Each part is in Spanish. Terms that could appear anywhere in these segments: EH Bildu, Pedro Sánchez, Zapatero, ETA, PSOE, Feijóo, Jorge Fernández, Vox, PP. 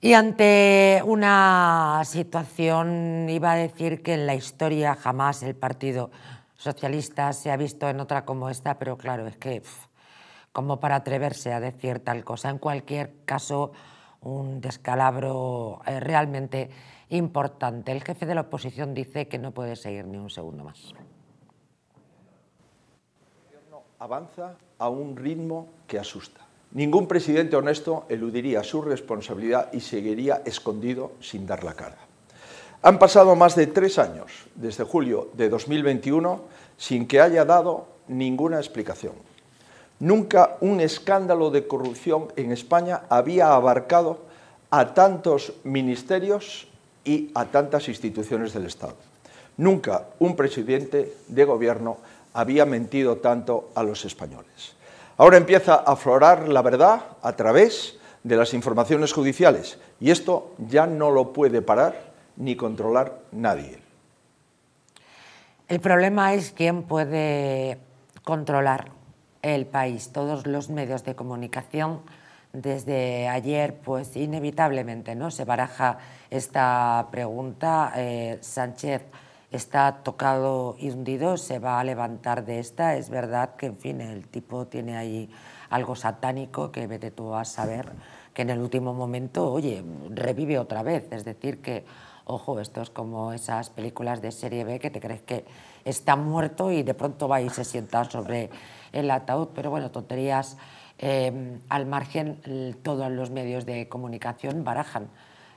Y ante una situación, iba a decir que en la historia jamás el Partido Socialista se ha visto en otra como esta, pero claro, es que como para atreverse a decir tal cosa. En cualquier caso, un descalabro realmente importante. El jefe de la oposición dice que no puede seguir ni un segundo más. El gobierno avanza a un ritmo que asusta. Ningún presidente honesto eludiría su responsabilidad y seguiría escondido sin dar la cara. Han pasado más de 3 años, desde julio de 2021, sin que haya dado ninguna explicación. Nunca un escándalo de corrupción en España había abarcado a tantos ministerios y a tantas instituciones del Estado. Nunca un presidente de gobierno había mentido tanto a los españoles. Ahora empieza a aflorar la verdad a través de las informaciones judiciales y esto ya no lo puede parar ni controlar nadie. El problema es quién puede controlar el país. Todos los medios de comunicación desde ayer, pues inevitablemente, ¿no?, se baraja esta pregunta. Sánchez está tocado y hundido, se va a levantar de esta. Es verdad que, en fin, el tipo tiene ahí algo satánico que vete tú a saber, que en el último momento, oye, revive otra vez. Es decir que, ojo, esto es como esas películas de serie B que te crees que está muerto y de pronto va y se sienta sobre el ataúd. Pero bueno, tonterías al margen, todos los medios de comunicación barajan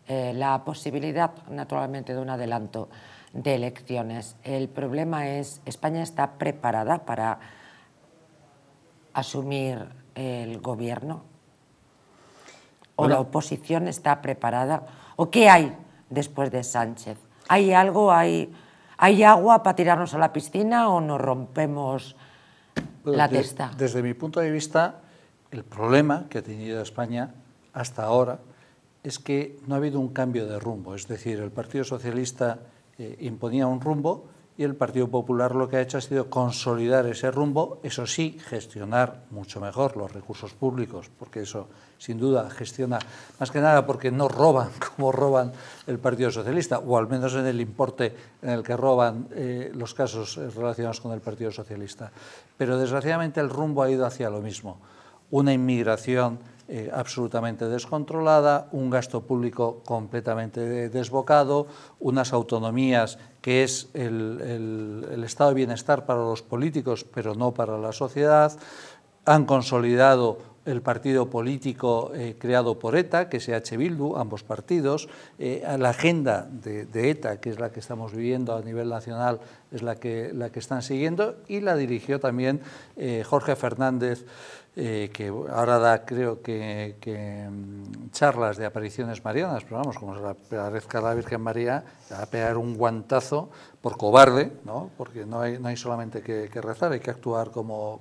la posibilidad, naturalmente, de un adelanto de elecciones. El problema es, ¿España está preparada para asumir el gobierno? ¿O la oposición está preparada? ¿O qué hay después de Sánchez? ¿Hay algo? ¿Hay agua para tirarnos a la piscina o nos rompemos la testa? Desde mi punto de vista, el problema que ha tenido España hasta ahora es que no ha habido un cambio de rumbo. Es decir, el Partido Socialista imponía un rumbo y el Partido Popular lo que ha hecho ha sido consolidar ese rumbo, eso sí, gestionar mucho mejor los recursos públicos, porque eso sin duda gestiona, más que nada porque no roban como roban el Partido Socialista, o al menos en el importe en el que roban los casos relacionados con el Partido Socialista. Pero desgraciadamente el rumbo ha ido hacia lo mismo, una inmigración absolutamente descontrolada, un gasto público completamente desbocado, unas autonomías que es el estado de bienestar para los políticos pero no para la sociedad. Han consolidado el partido político creado por ETA, que es EH Bildu, ambos partidos. La agenda de ETA, que es la que estamos viviendo a nivel nacional, es la que están siguiendo, y la dirigió también Jorge Fernández, que ahora da, creo que charlas de apariciones marianas, pero vamos, como se aparezca la Virgen María, va a pegar un guantazo por cobarde, ¿no? Porque no hay solamente que rezar, hay que actuar como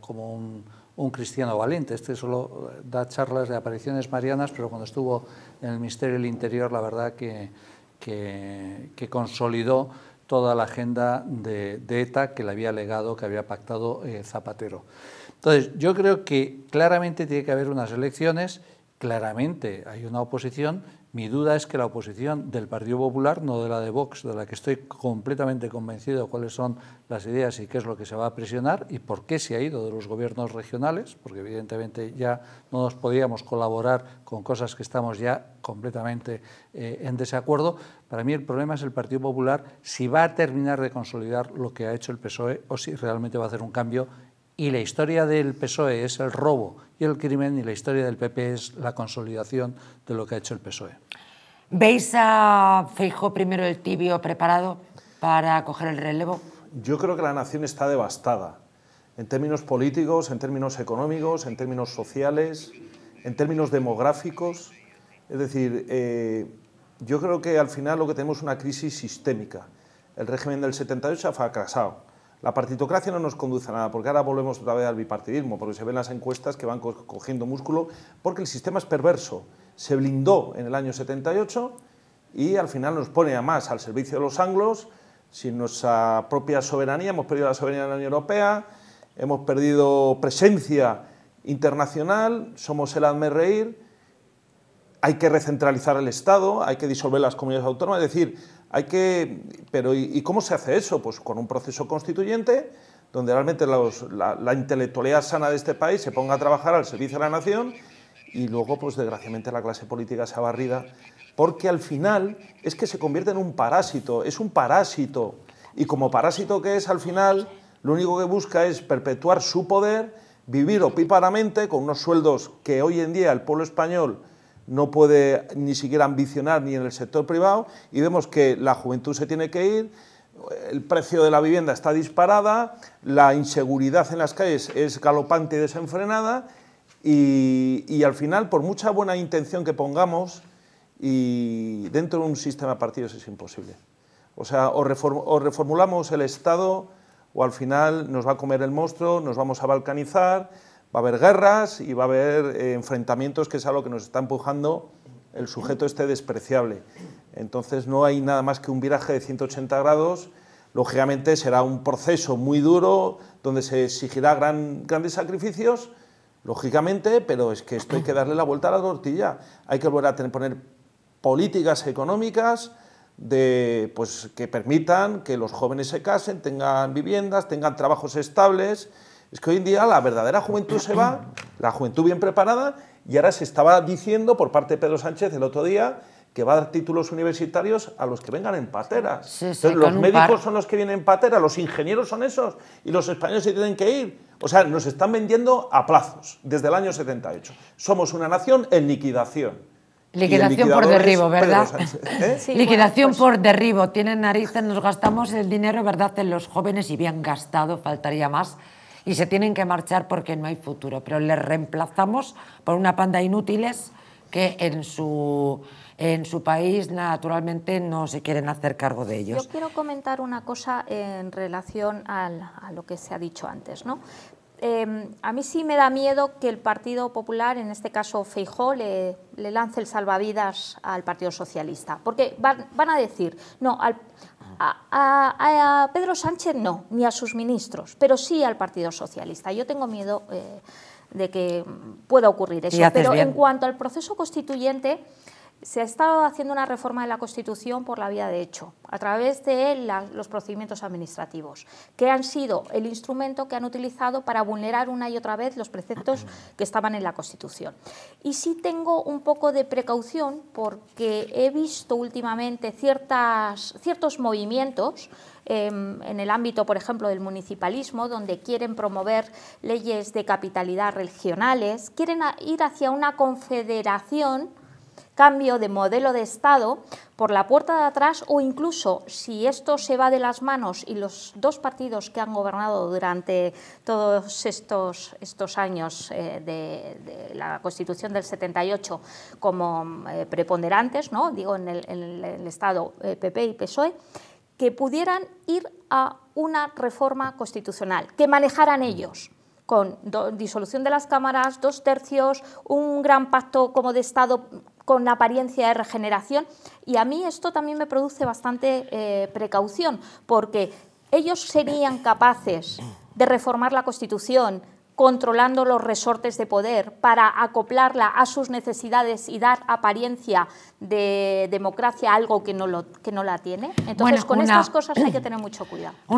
un cristiano valiente. Este solo da charlas de apariciones marianas, pero cuando estuvo en el Ministerio del Interior, la verdad que consolidó toda la agenda de ETA que le había legado, que había pactado Zapatero. Entonces, yo creo que claramente tiene que haber unas elecciones, claramente hay una oposición. Mi duda es que la oposición del Partido Popular, no de la de Vox, de la que estoy completamente convencido de cuáles son las ideas y qué es lo que se va a presionar y por qué se ha ido de los gobiernos regionales, porque evidentemente ya no nos podíamos colaborar con cosas que estamos ya completamente en desacuerdo. Para mí el problema es el Partido Popular, si va a terminar de consolidar lo que ha hecho el PSOE o si realmente va a hacer un cambio. Y la historia del PSOE es el robo y el crimen, y la historia del PP es la consolidación de lo que ha hecho el PSOE. ¿Veis a Feijóo, primero el tibio, preparado para coger el relevo? Yo creo que la nación está devastada, en términos políticos, en términos económicos, en términos sociales, en términos demográficos. Es decir, yo creo que al final lo que tenemos es una crisis sistémica. El régimen del 78 ha fracasado. La partitocracia no nos conduce a nada, porque ahora volvemos otra vez al bipartidismo, porque se ven las encuestas que van cogiendo músculo, porque el sistema es perverso. Se blindó en el año 78 y al final nos pone a más al servicio de los anglos, sin nuestra propia soberanía. Hemos perdido la soberanía de la Unión Europea, hemos perdido presencia internacional, somos el hazmerreír. hay que recentralizar el Estado, hay que disolver las comunidades autónomas, es decir, hay que... Pero ¿y cómo se hace eso? Pues con un proceso constituyente donde realmente la intelectualidad sana de este país se ponga a trabajar al servicio de la nación, y luego, pues desgraciadamente, la clase política se ha barrido, porque al final es que se convierte en un parásito, es un parásito, y como parásito que es, al final, lo único que busca es perpetuar su poder, vivir opíparamente con unos sueldos que hoy en día el pueblo español no puede ni siquiera ambicionar ni en el sector privado, y vemos que la juventud se tiene que ir, el precio de la vivienda está disparada, la inseguridad en las calles es galopante y desenfrenada, y al final, por mucha buena intención que pongamos, y dentro de un sistema de partidos es imposible. O sea, o reformulamos el Estado, o al final nos va a comer el monstruo, nos vamos a balcanizar, va a haber guerras y va a haber enfrentamientos, que es a lo que nos está empujando el sujeto este despreciable. Entonces no hay nada más que un viraje de 180 grados, lógicamente será un proceso muy duro, donde se exigirá grandes sacrificios, lógicamente, pero es que esto hay que darle la vuelta a la tortilla. Hay que volver a poner políticas económicas de, pues, que permitan que los jóvenes se casen, tengan viviendas, tengan trabajos estables. Es que hoy en día la verdadera juventud se va, la juventud bien preparada, y ahora se estaba diciendo por parte de Pedro Sánchez el otro día que va a dar títulos universitarios a los que vengan en pateras. Sí, entonces, los médicos son los que vienen en patera, los ingenieros son esos, y los españoles se tienen que ir. O sea, nos están vendiendo a plazos desde el año 78. Somos una nación en liquidación. Liquidación por derribo, ¿verdad? ¿Eh? Sí, liquidación, bueno, pues, por derribo. Tienen narices, nos gastamos el dinero, ¿verdad?, en los jóvenes, y bien gastado, faltaría más. Y se tienen que marchar porque no hay futuro. Pero les reemplazamos por una panda de inútiles que en su país, naturalmente, no se quieren hacer cargo de ellos. Yo quiero comentar una cosa en relación a lo que se ha dicho antes, ¿no? A mí sí me da miedo que el Partido Popular, en este caso Feijóo, le lance el salvavidas al Partido Socialista, porque van a decir, no, a Pedro Sánchez no, ni a sus ministros, pero sí al Partido Socialista. Yo tengo miedo de que pueda ocurrir eso, pero bien. En cuanto al proceso constituyente, se ha estado haciendo una reforma de la Constitución por la vía de hecho, a través de los procedimientos administrativos, que han sido el instrumento que han utilizado para vulnerar una y otra vez los preceptos que estaban en la Constitución. Y sí tengo un poco de precaución, porque he visto últimamente ciertos movimientos en el ámbito, por ejemplo, del municipalismo, donde quieren promover leyes de capitalidad regionales, quieren ir hacia una confederación, cambio de modelo de Estado por la puerta de atrás, o incluso, si esto se va de las manos y los dos partidos que han gobernado durante todos estos años de la Constitución del 78 como preponderantes, ¿no?, digo, en el Estado, PP y PSOE, que pudieran ir a una reforma constitucional, que manejaran ellos, con disolución de las cámaras, 2/3, un gran pacto como de Estado con apariencia de regeneración. Y a mí esto también me produce bastante precaución, porque ellos serían capaces de reformar la Constitución controlando los resortes de poder para acoplarla a sus necesidades y dar apariencia de democracia a algo que no la tiene. Entonces, bueno, con estas cosas hay que tener mucho cuidado.